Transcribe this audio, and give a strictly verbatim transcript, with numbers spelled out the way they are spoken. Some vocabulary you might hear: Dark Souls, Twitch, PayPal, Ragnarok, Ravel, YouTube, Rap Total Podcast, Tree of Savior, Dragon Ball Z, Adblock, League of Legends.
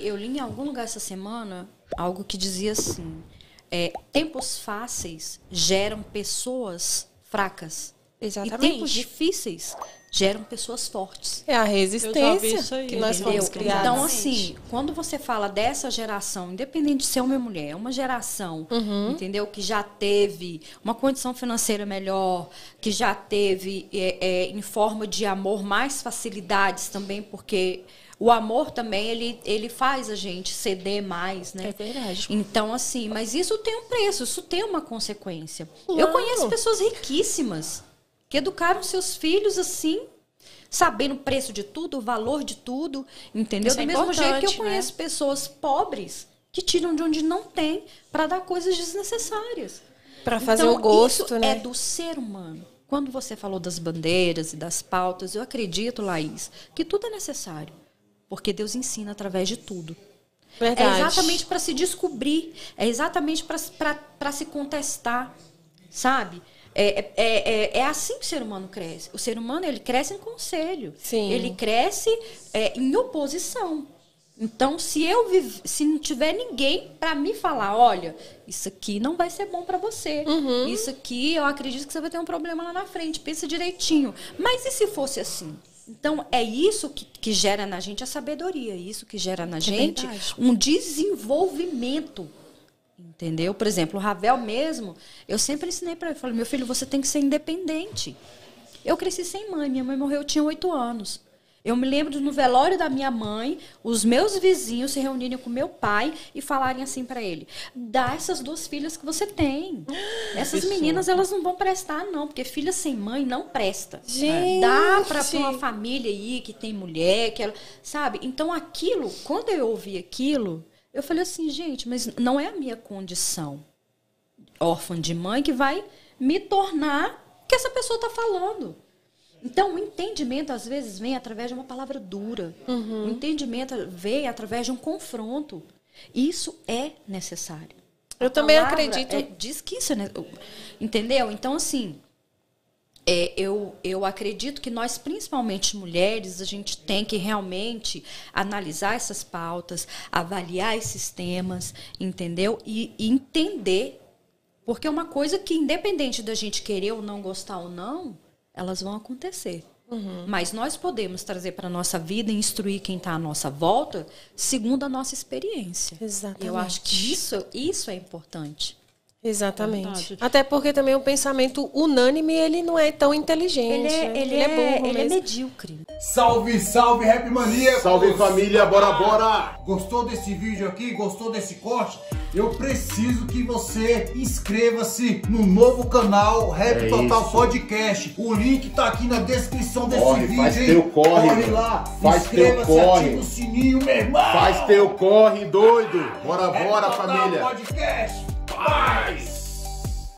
Eu li em algum lugar essa semana algo que dizia assim, é, tempos fáceis geram pessoas fracas. Exatamente. E tempos difíceis geram pessoas fortes. É a resistência aí, que nós fomos criados. Então, assim, quando você fala dessa geração, independente de ser homem ou mulher, é uma geração, uhum. entendeu? Que já teve uma condição financeira melhor, que já teve, é, é, em forma de amor, mais facilidades também, porque... O amor também, ele, ele faz a gente ceder mais, né? É verdade. Então, assim, mas isso tem um preço, isso tem uma consequência. Claro. Eu conheço pessoas riquíssimas que educaram seus filhos, assim, sabendo o preço de tudo, o valor de tudo, entendeu? Isso Do é mesmo jeito que eu conheço, né? Pessoas pobres que tiram de onde não tem para dar coisas desnecessárias. Para fazer então, o gosto, isso né? é do ser humano. Quando você falou das bandeiras e das pautas, eu acredito, Laís, que tudo é necessário. Porque Deus ensina através de tudo. Verdade. É exatamente para se descobrir. É exatamente para se contestar. Sabe? É, é, é, é assim que o ser humano cresce. O ser humano, ele cresce em conselho. Sim. Ele cresce é, em oposição. Então, se eu vive, se não tiver ninguém para me falar, olha, isso aqui não vai ser bom para você. Uhum. Isso aqui, eu acredito que você vai ter um problema lá na frente. Pensa direitinho. Mas e se fosse assim? Então, é isso que, que gera na gente a sabedoria, é isso que gera na é gente verdade. um desenvolvimento, entendeu? Por exemplo, o Ravel mesmo, eu sempre ensinei para ele, falei, meu filho, você tem que ser independente. Eu cresci sem mãe, minha mãe morreu, eu tinha oito anos. Eu me lembro no velório da minha mãe, os meus vizinhos se reunirem com meu pai e falarem assim para ele, dá essas duas filhas que você tem. Essas Isso. meninas, elas não vão prestar, não, porque filha sem mãe não presta. Gente. Dá para uma família aí que tem mulher, que ela, sabe? Então, aquilo, quando eu ouvi aquilo, eu falei assim, gente, mas não é a minha condição órfã de mãe que vai me tornar o que essa pessoa tá falando. Então, o entendimento, às vezes, vem através de uma palavra dura. Uhum. O entendimento vem através de um confronto. Isso é necessário. Eu também acredito. É, diz que isso é necessário. Entendeu? Então, assim, é, eu, eu acredito que nós, principalmente mulheres, a gente tem que realmente analisar essas pautas, avaliar esses temas, entendeu? E, e entender. Porque é uma coisa que, independente da gente querer ou não gostar ou não, elas vão acontecer. Uhum. Mas nós podemos trazer para a nossa vida e instruir quem está à nossa volta segundo a nossa experiência. Exatamente. Eu acho que isso, isso é importante. Exatamente. É até porque também o pensamento unânime, ele não é tão inteligente. Ele é, né? ele ele é, é burro ele mesmo. Ele é medíocre. Salve, salve, Rap Mania! Salve, família, bora, bora! Gostou desse vídeo aqui? Gostou desse corte? Eu preciso que você inscreva-se no novo canal Rap é Total isso. Podcast. O link tá aqui na descrição desse corre, vídeo. Faz teu corre, corre lá. Faz teu corre. Ativa o sininho, meu irmão. Faz teu corre, doido. Bora, Rap bora, Total família. Podcast. Paz!